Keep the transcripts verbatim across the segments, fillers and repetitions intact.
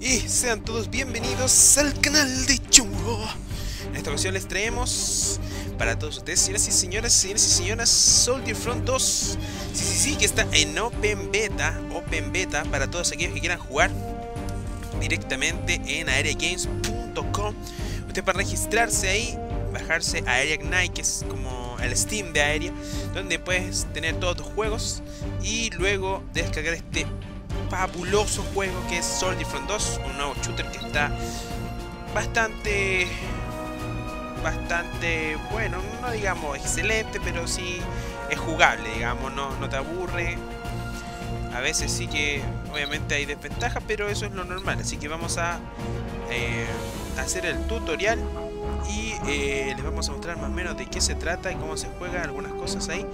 Y sean todos bienvenidos al canal de Chungo. En esta ocasión les traemos para todos ustedes, señoras y señores, señores y señoras, Soldier Front dos. Sí, sí, sí, que está en Open Beta, Open Beta para todos aquellos que quieran jugar directamente en aeria games punto com. Usted para registrarse ahí, bajarse a Aeria Knight, que es como el Steam de Aeria, donde puedes tener todos tus juegos y luego descargar este fabuloso juego que es Soldier Front dos, un nuevo shooter que está bastante... bastante bueno, no digamos excelente, pero sí es jugable, digamos, no, no te aburre. A veces sí que obviamente hay desventajas, pero eso es lo normal, así que vamos a eh, hacer el tutorial y eh, les vamos a mostrar más o menos de qué se trata y cómo se juega, algunas cosas ahí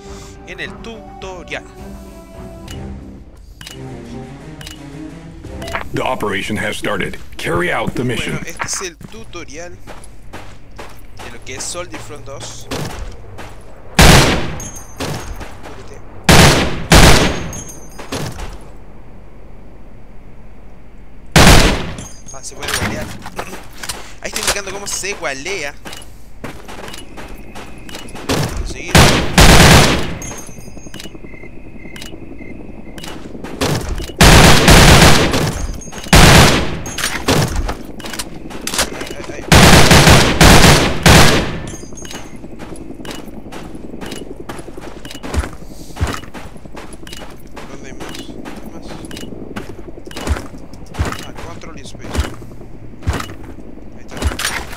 en el tutorial. The operation has started. Carry out the mission. Bueno, este es el tutorial de lo que es Soldier Front dos. Ah, se puede gualear. Ahí está indicando cómo se gualea. Seguir.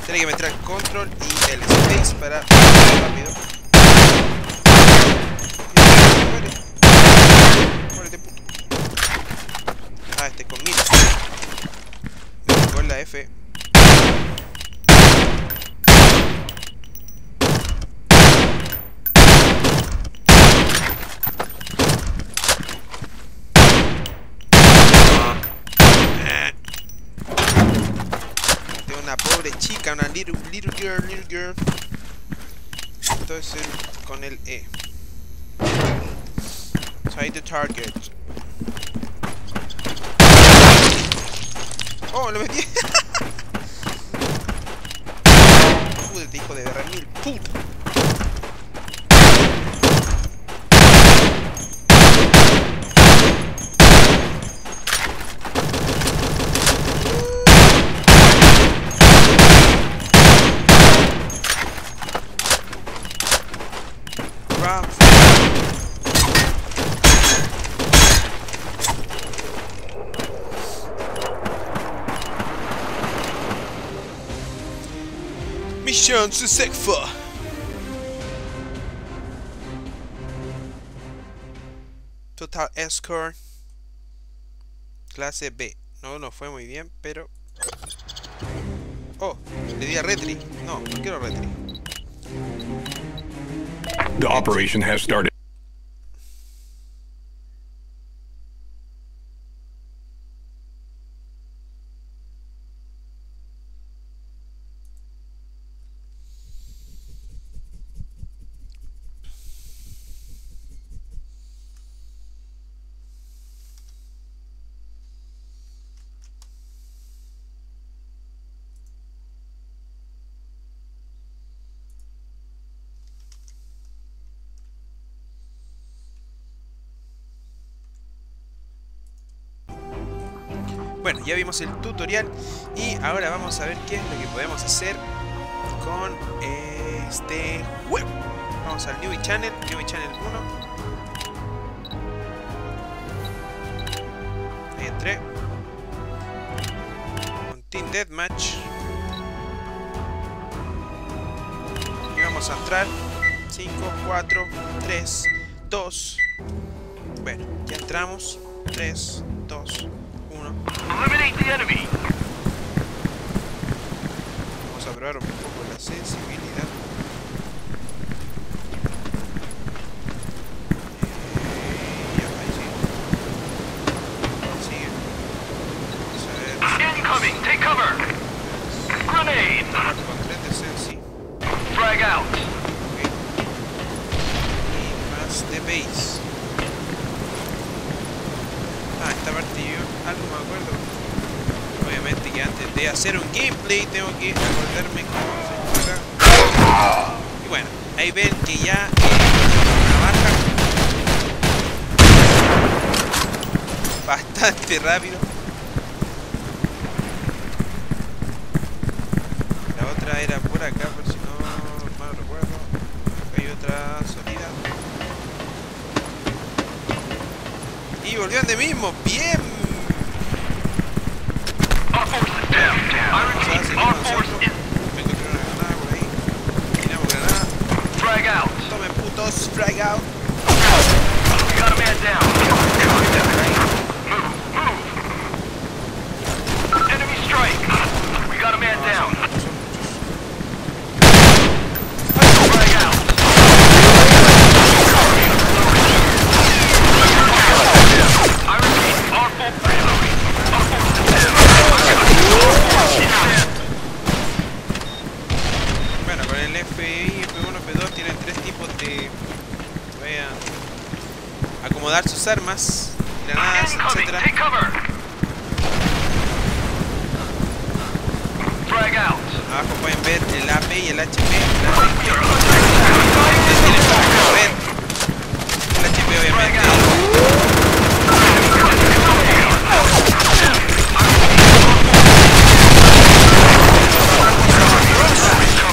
Tiene que meter el control y el space para rápido. Muérete, puto. Ah, este es con mira. Me tocó en la F. Chica, una little, little girl, little girl. Entonces con el E. Try the target. Oh, lo metí. Puta, hijo de Ramil, puta. Mission successful. Total escort. Clase B. No, no fue muy bien, pero... Oh, le di a retri. No, no quiero retri. The operation has started. Bueno, ya vimos el tutorial y ahora vamos a ver qué es lo que podemos hacer con este juego. Vamos al New Channel, New Channel uno. Ahí entré. Un Team Deathmatch. Y vamos a entrar. cinco, cuatro, tres, dos. Bueno, ya entramos. tres, dos. Eliminate the enemy. Vamos a probar un poco la sensibilidad. Incoming, take cover. Grenade. Con tres de sensi. Frag out. base. Ah, esta parte yo algo me acuerdo. Obviamente que antes de hacer un gameplay tengo que acordarme cómo se juega. Y bueno, ahí ven que ya trabaja bastante rápido. La otra era por acá, por si no mal recuerdo. Acá hay otra salida. Y volvió de mismo, bien. Our force is down, down. Our force is... Me encontré una granada por ahí. Miramos granada. Frag out. Tomen putos, frag out. We got a man down. Move, move. Enemy strike. We got a man down. Acomodar sus armas, granadas, etcétera. Abajo pueden ver el A P y el H P. El H P obviamente.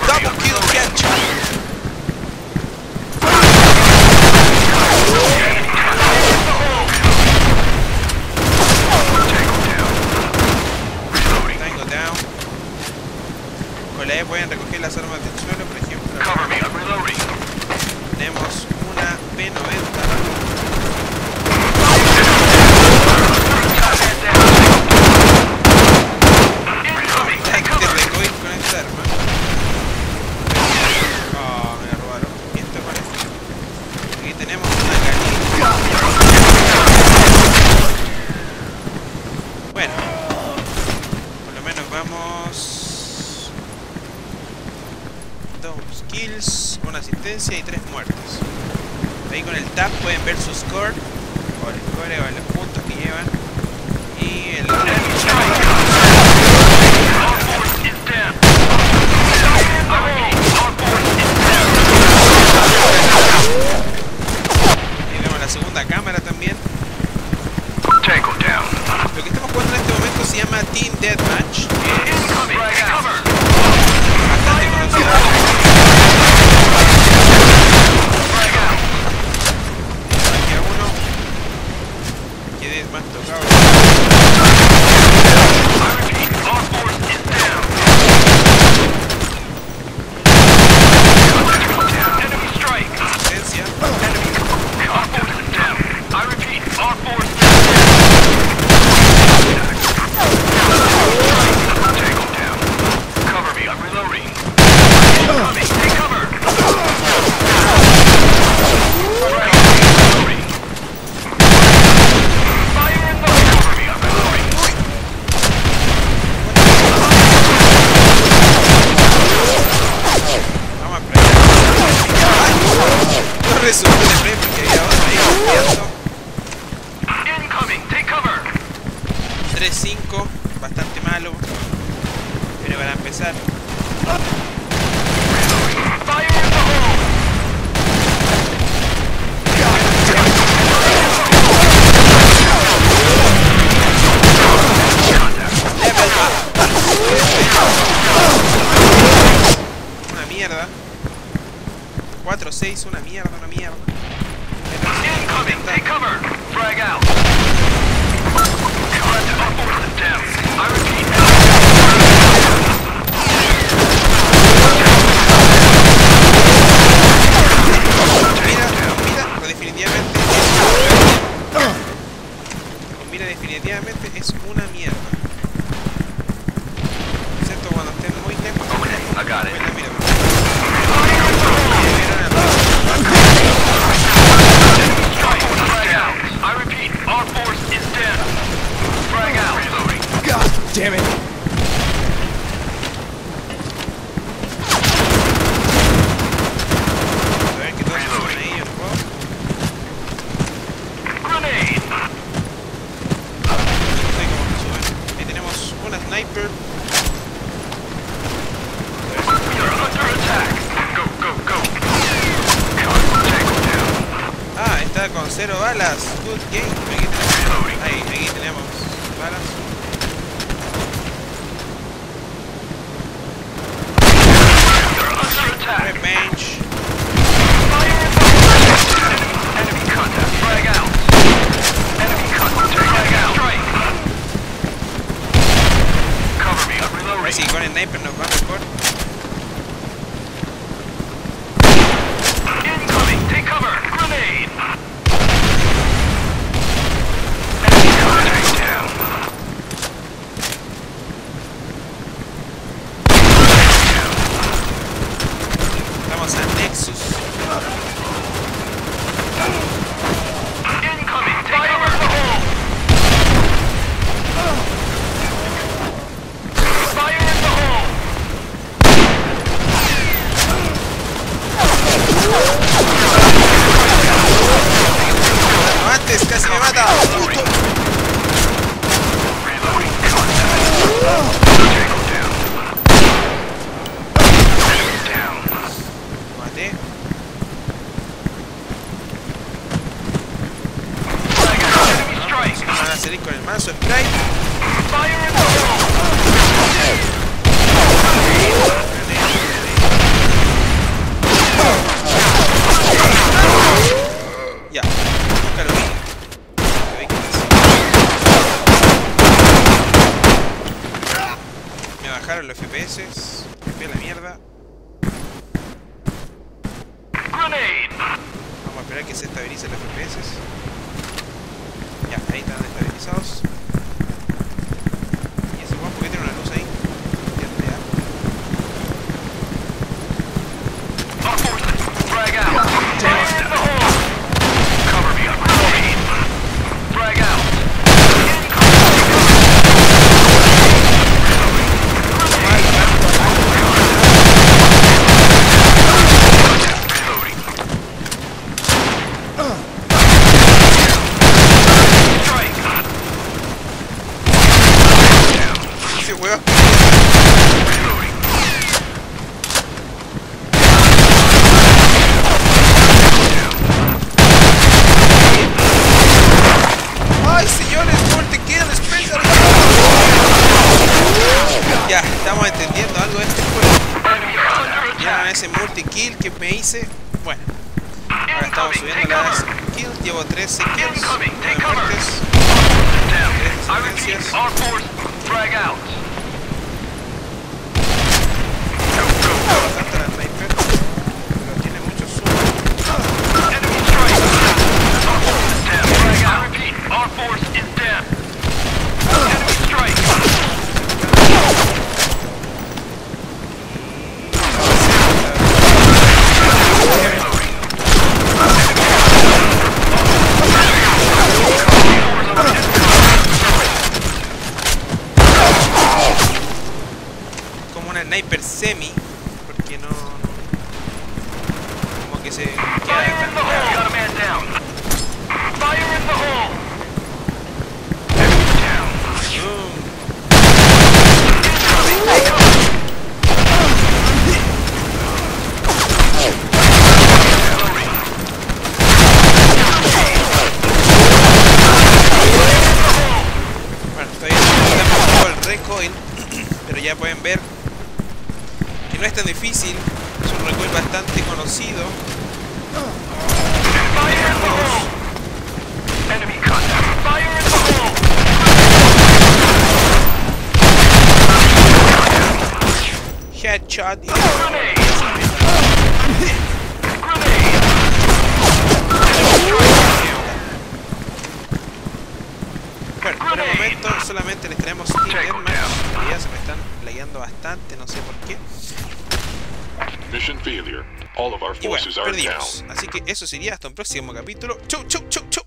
Double kill catch. Pueden recoger las armas del suelo, por ejemplo. Tenemos una P noventa. Tanque de recoil con esta arma. Oh, me la robaron. Y esto con esto. Aquí tenemos una Kani. Bueno, por lo menos vamos. Dos kills, una asistencia y tres muertos. Ahí con el tab pueden ver su score, o el score o los puntos que llevan. Y el... Y vemos la segunda cámara también. Lo que estamos jugando en este momento se llama Team Deathmatch. Bastante conocido. Más tocado. cuatro seis, una mierda, una mierda. Incoming, take cover. Frag out. I repeat. Mira, mira, pues definitivamente es una mierda. Mira, definitivamente es una mierda. Excepto cuando estén muy lejos. I got it. Damn it! cero balas. Good game. Aquí tenemos. Ahí, aquí tenemos balas. Revenge. Enemy contact. Frag out. Enemy contact. Frag out. Cover me. I'm reloading. Si con el sniper nos va mejor. Incoming. Take cover. Grenade. Enemy contact down. Estamos al Nexus. Casi me mata. Puto. Maté. Van a salir con el manso strike. Ya. Nunca lo vi. Bajaron los F P S, me fui a la mierda. Vamos a esperar que se estabilicen los F P S. Ya, ahí están estabilizados. Y ese guapo que tiene una luz ahí. Eso sería hasta un próximo capítulo. Chau, chau, chau, chau.